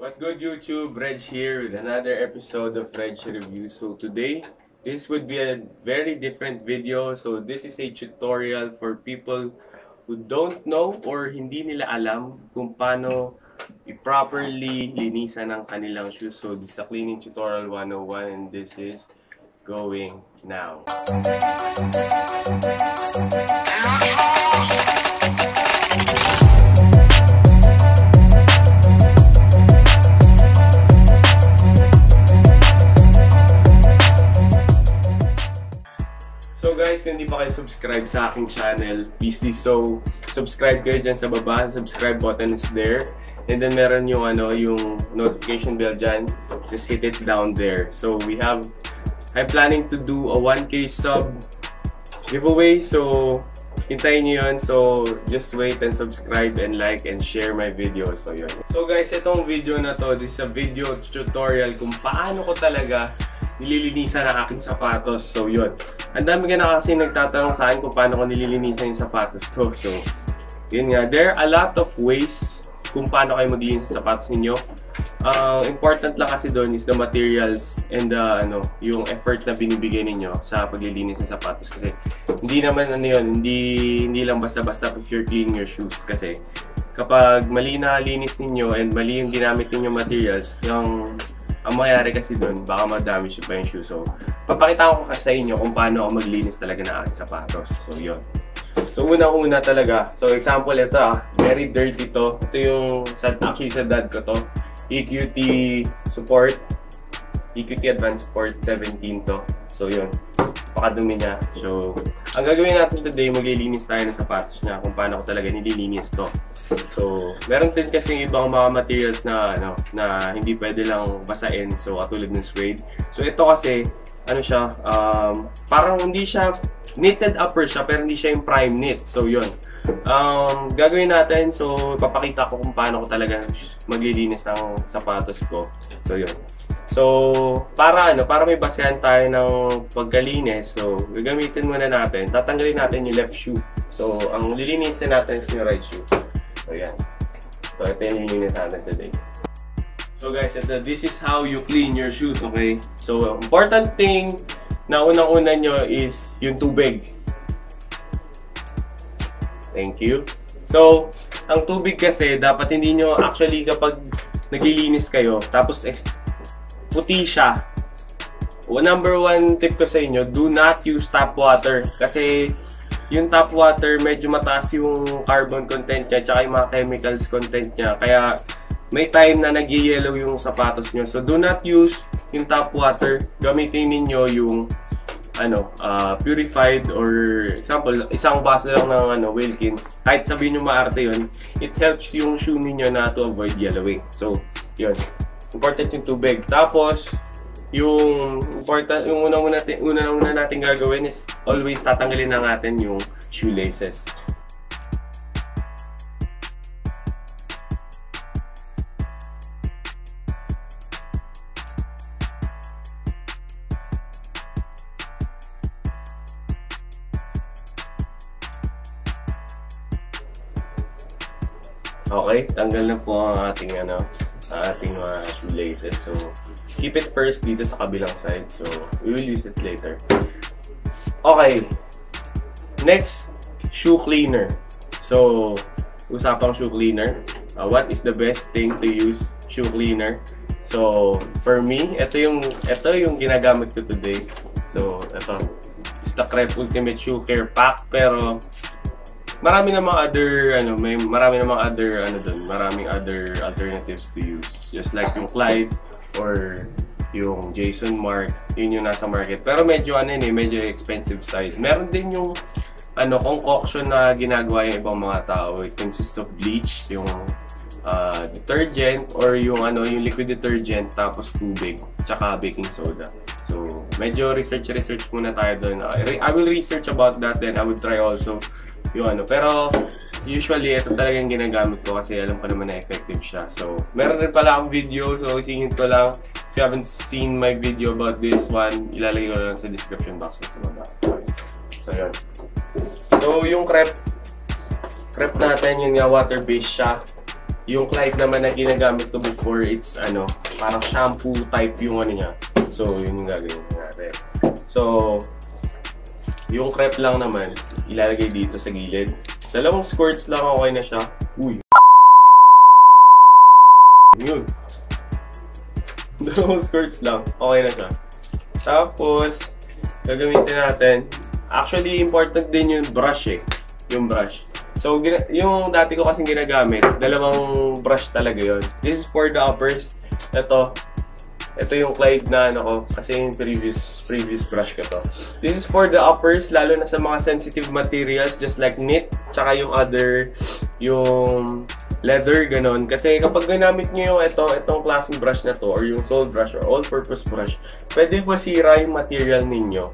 What's good, YouTube? Reg here with another episode of Reg Reviews. So today, this would be a very different video. So this is a tutorial for people who don't know or hindi nila alam kung paano i-properly linisan ang kanilang shoes. So this is a cleaning tutorial 101 and this is going now. Guys, kung hindi pa kayo subscribe sa aking channel, so subscribe kayo dyan sa baba. Subscribe button is there. And then meron yung, yung notification bell dyan. Just hit it down there. So I'm planning to do a 1K sub giveaway. So, hintayin nyo yun. So, just wait and subscribe and like and share my video. So, yun. So guys, itong video na to, this is a video tutorial kung paano ko talaga nililinisan ang aking sapatos. So, yun. Ang dami ka na kasi nagtatanong sa akin kung paano ko nililinisan yung sapatos ko. So, yun nga. There are a lot of ways kung paano kayo maglilinis sa sapatos ninyo. Important lang kasi doon is the materials and yung effort na binibigay ninyo sa paglilinis ng sapatos. Kasi, hindi naman hindi lang basta-basta if you're cleaning your shoes. Kasi, kapag mali na linis ninyo and mali yung ginamit ninyong materials, ang mangyayari kasi doon, baka madamage pa yung shoe. So, papakita ko kasi sa inyo kung paano ako maglinis talaga ng aking sapatos. So, yun. So, unang-una talaga. So, example, ito very dirty to. Ito yung, actually sa dad ko to. EQT support. EQT Advanced Support 17 to. So, yun. Pakadumi niya. So, ang gagawin natin today, maglilinis tayo ng sapatos niya kung paano ko talaga nililinis to. So, meron din kasi ibang mga materials na na hindi pwede lang basain. So, katulad ng suede. So, ito kasi siya, parang hindi siya knitted upper siya, pero hindi siya yung prime knit. So, yun. Gagawin natin. So, ipapakita ko kung paano ko talaga maglilinis ng sapatos ko. So, yun. So, para may basehan tayo ng pagkalinis. So, gagamitin muna natin. Tatanggalin natin yung left shoe. So, ang lilinisin natin is yung right shoe. So, yan. So, ito yung lilinis natin today. So, guys, this is how you clean your shoes, okay? So, important thing na unang-una nyo is yung tubig. Thank you. So, ang tubig kasi, dapat hindi nyo, actually, kapag naglilinis kayo, tapos puti siya. Number one tip ko sa inyo, do not use tap water. Kasi, yung tap water, medyo mataas yung carbon content niya, tsaka yung mga chemicals content niya. Kaya, may time na nag-yellow yung sapatos nyo. So, do not use yung tap water. Gamitin ninyo yung, purified or, example, isang baso lang ng, Wilkins. Kahit sabihin nyo maarte yun, it helps yung shoe ninyo na to avoid yellowing. So, yun. Important yung tubig. Tapos, yung una natin gagawin is always tatanggalin na natin yung shoelaces. Okay, tanggal na po ang ating mga shoelaces. So, keep it first dito sa kabilang side. So, we will use it later. Okay. Next, shoe cleaner. So, usapang shoe cleaner. What is the best thing to use shoe cleaner? So, for me, ito yung ginagamit ko today. So, ito. It's the Crep Ultimate Shoe Care Pack. Pero, maraming other alternatives to use. Just like yung Clyde or yung Jason Mark, yun yung nasa market. Pero medyo medyo expensive size. Meron din yung concoction na ginagawa yung ibang mga tao. It consists of bleach, yung detergent or yung yung liquid detergent tapos tubig, tsaka baking soda. So, medyo research muna tayo doon. I will research about that, then I will try also yung pero usually, ito talaga yung ginagamit ko kasi alam ko naman na effective siya. So, meron rin pala akong video. So, isingin ko lang. If you haven't seen my video about this one, ilalagay ko lang sa description box at sa baba. So, yun. So, yung Crep natin, yung water-based siya. Yung Clyde naman na ginagamit ko before, it's ano, parang shampoo type yung ano niya. So, yun yung gagawin natin. So, yung Crep lang naman, ilalagay dito sa gilid. Dalawang squirts lang, okay na siya. Uy! Yun. Dalawang squirts lang, okay na siya. Tapos, gagamitin natin. Actually, important din yung brush eh. Yung brush. So, yung dati ko kasing ginagamit, dalawang brush talaga yun. This is for the uppers. Ito. Ito yung Clyde na ano ko, kasi yung previous brush ko to. This is for the uppers, lalo na sa mga sensitive materials, just like knit, tsaka yung other, yung leather, ganon. Kasi kapag ginamit nyo yung ito, itong klaseng brush na to, or yung sole brush, or all-purpose brush, pwede masira yung material ninyo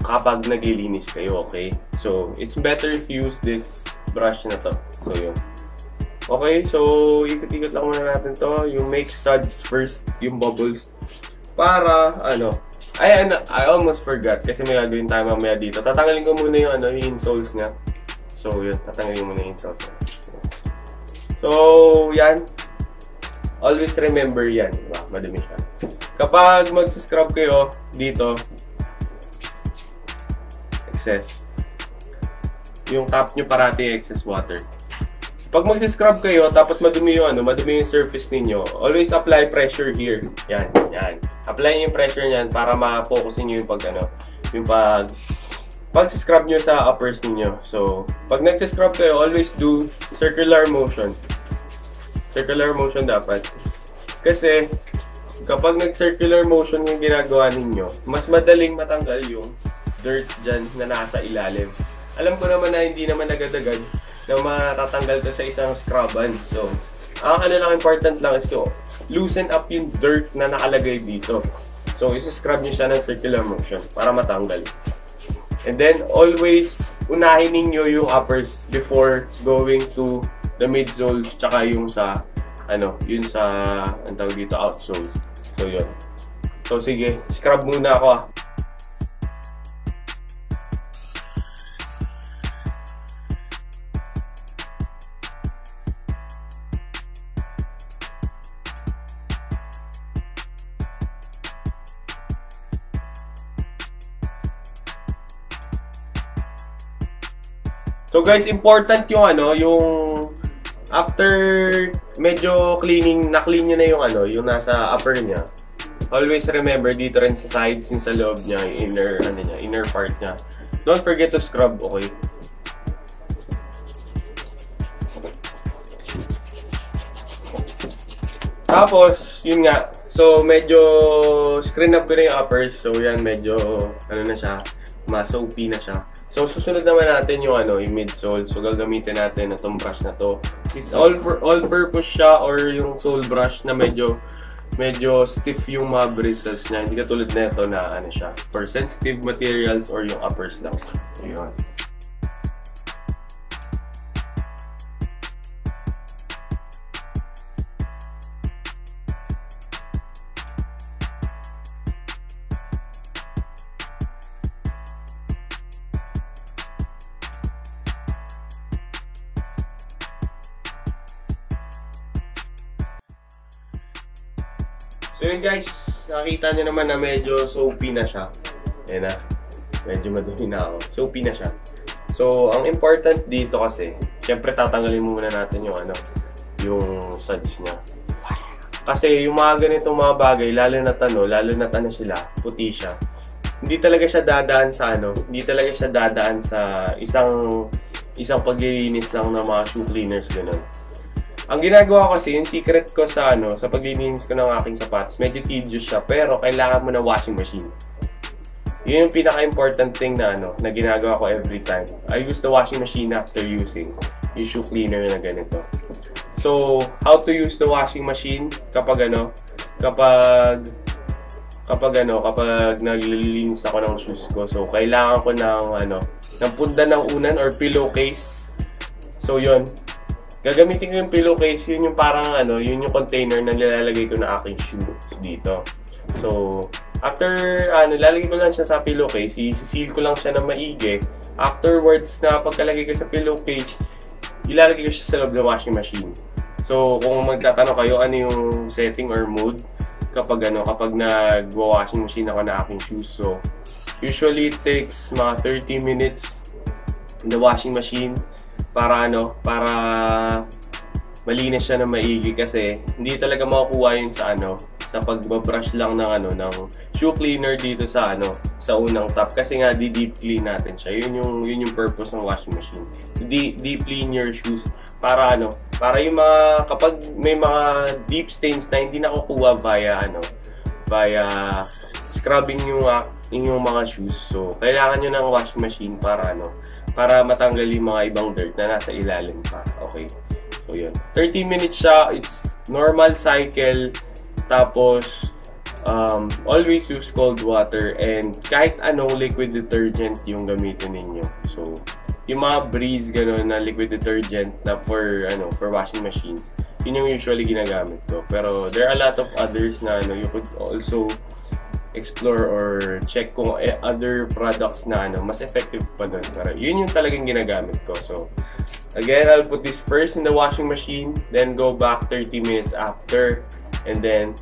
kapag naglilinis kayo, okay? So, it's better if you use this brush na to. So, yun. Okay, so ikot-ikot lang muna natin to. You make studs first, yung bubbles. Para, ano. Ayan, I almost forgot. Kasi may gagawin tayo mamaya dito. Tatanggalin ko muna yung, ano, yung insoles niya. So, yun. Tatanggalin muna yung insoles niya. So, yan. Always remember yan. Diba? Madumi siya. Kapag mag-scrub kayo dito. Excess. Yung top nyo parati excess water. Pag mag-scrub kayo, tapos madumi yung, ano, madumi yung surface ninyo, always apply pressure here. Yan, yan. Apply yung pressure niyan para ma-focus niyo yung pag, ano, yung pag-scrub nyo sa uppers ninyo. So, pag nag-scrub kayo, always do circular motion. Circular motion dapat. Kasi, kapag nag-circular motion yung ginagawa ninyo, mas madaling matanggal yung dirt dyan na nasa ilalim. Alam ko naman na hindi naman nagadagad na matatanggal to sa isang scruban. So, ang ano lang important lang is to loosen up yung dirt na nakalagay dito. So, isi-scrub nyo siya ng circular motion para matanggal. And then, always unahin ninyo yung uppers before going to the midsoles tsaka yung sa, ano, yun sa, ang tawag dito, outsoles. So, yun. So, sige, scrub muna ako ah. So guys, important yung ano, yung after medyo cleaning, na-clean nyo na yung ano, yung nasa upper niya. Always remember dito rin sa sides, yung sa loob niya, yung inner, ano niya, inner part niya. Don't forget to scrub, okay? Tapos, yun nga, so medyo screen up ko na yung uppers, so yan, medyo, ano na siya, mas soapy na siya. So, susunod naman natin yung, ano, yung midsole. So, gagamitin natin itong brush na to. It's all-purpose siya or yung sole brush na medyo stiff yung mga bristles niya. Hindi katulad na ito na ano siya, for sensitive materials or yung uppers lang. Ayun. So yun guys, nakita nyo naman na medyo soapy na siya. Ayan na, medyo madumi na ako. Soapy na siya. So, ang important dito kasi, syempre tatanggalin muna natin yung ano, yung suds niya. Kasi yung mga ganitong mga bagay, lalo na tano sila, puti siya. Hindi talaga siya dadaan sa ano, hindi talaga siya dadaan sa isang paglilinis lang ng mga shoe cleaners, ganun. Ang ginagawa ko kasi, yung secret ko sa ano, sa paglilinis ko ng aking sapatos, medyo tedious siya, pero kailangan mo ng washing machine. Yun yung pinaka-important thing na ano, na ginagawa ko every time. I use the washing machine after using yung shoe cleaner na ganito. So, how to use the washing machine kapag naglilinis ako ng shoes ko. So, kailangan ko ng ano, ng punda ng unan or pillowcase. So, yun. Gagamitin ko yung pillowcase, yun yung parang ano, yun yung container na nilalagay ko na aking shoe dito. So, after, ano, lalagay ko lang siya sa pillowcase, i-seal ko lang siya ng maigi. Afterwards na pagkalagay ko sa pillowcase, ilalagay ko siya sa loob ng washing machine. So kung magtatanong kayo ano yung setting or mood kapag kapag nag-washing machine ako na aking shoes, so usually it takes mga 30 minutes in the washing machine para para malinis siya na maigi, kasi hindi talaga makukuha yun sa sa pagbabrush lang ng ng shoe cleaner dito sa sa unang top, kasi nga di-deep clean natin siya. Yun yung purpose ng washing machine, deep clean your shoes para para yung mga kapag may mga deep stains na hindi nakukuha via via scrubbing yung mga shoes, so kailangan nyo ng washing machine para para matanggal yung mga ibang dirt na nasa ilalim pa. Okay, so yun, 30 minutes siya, it's normal cycle, tapos always use cold water, and kahit liquid detergent yung gamitin ninyo. So yung mga Breeze na liquid detergent na for washing machine, yun yung usually ginagamit ko, pero there are a lot of others na you could also explore or check kung other products na mas effective pa doon, pero yun yung talagang ginagamit ko. So again, I'll put this first in the washing machine, then go back 30 minutes after, and then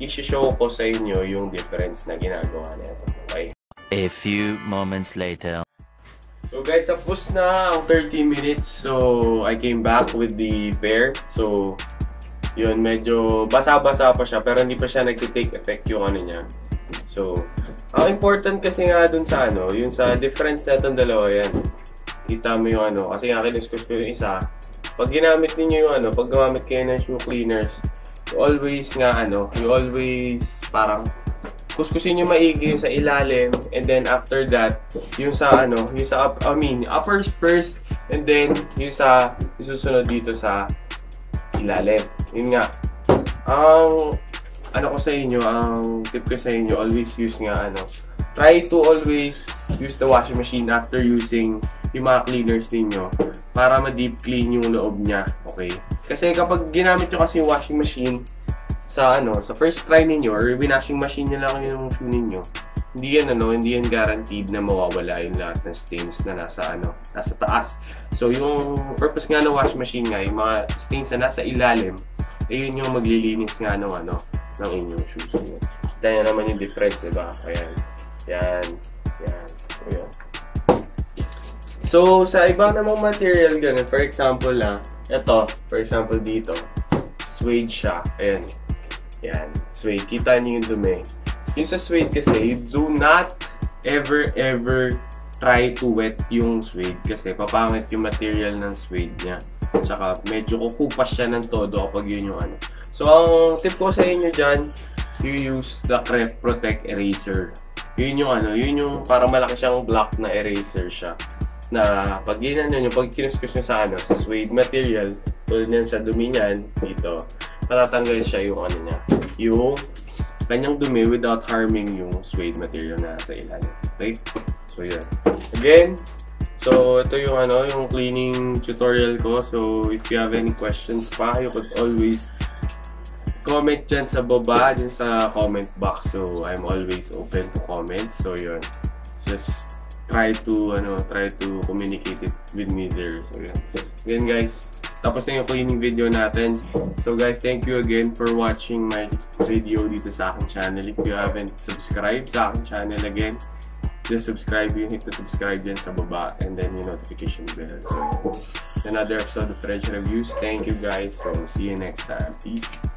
i-show ko sa inyo yung difference na ginagawa nito. Okay, a few moments later. So guys, tapos na ang 30 minutes. So I came back with the pair. So yun, medyo basa-basa pa siya pero hindi pa siya nagte-take effect yung niya. So ang important kasi nga dun sa yung sa difference na itong dalawa yan. Kita mo yung kasi nga kiniskus ko yung isa. Pag ginamit niyo yung pag gumamit kayo ng shoe cleaners, you always you always parang kuskusin yung maigi yung sa ilalim, and then after that yung sa yung sa upper first, and then yung sa susunod dito sa ilalim. Yun nga ang ko sa inyo, ang tip ko sa inyo, always use nga try to always use the washing machine after using yung mga cleaners ninyo para ma-deep clean yung loob niya. Okay, kasi kapag ginamit nyo kasi yung washing machine sa sa first try ninyo or winashing machine nyo lang yung shoe ninyo, hindi yan hindi yan guaranteed na mawawala yung lahat ng stains na nasa nasa taas. So yung purpose nga ng washing machine nga, yung mga stains na nasa ilalim, ayun yung maglilinis nga ng inyong shoes nyo. Dahil naman yung difference, diba? Ayan, yan, ayan. So sa ibang namang material ganun, for example ito, for example dito suede siya, ayan. Yan, suede. Kita niyo yung dumi. Yung sa suede kasi, you do not ever try to wet yung suede kasi papangit yung material ng suede niya. Tsaka medyo kukupas siya ng todo kapag yun yung So, ang tip ko sa inyo dyan, you use the Crep Protect Eraser. Yun yung yun yung parang malaki siyang block na eraser siya. Na pag yun, pag kinuskus nyo sa sa suede material, tulad niyan sa dumi niyan, dito, patatanggal siya yung niya, yung kanyang dumi without harming yung suede material na sa ilalim. Okay? So yun. Again, so ito yung yung cleaning tutorial ko. So if you have any questions pa, you could always comment dyan sa baba, dyan sa comment box. So I'm always open to comments. So yun. Just try to communicate it with me there. So yun. Again guys, tapos na yung cleaning video natin. So guys, thank you again for watching my video dito sa aking channel. If you haven't subscribed sa aking channel, again, just subscribe. You hit the subscribe dyan sa baba, and then yung notification bell. So another episode of Reg Reviews. Thank you guys. So see you next time. Peace!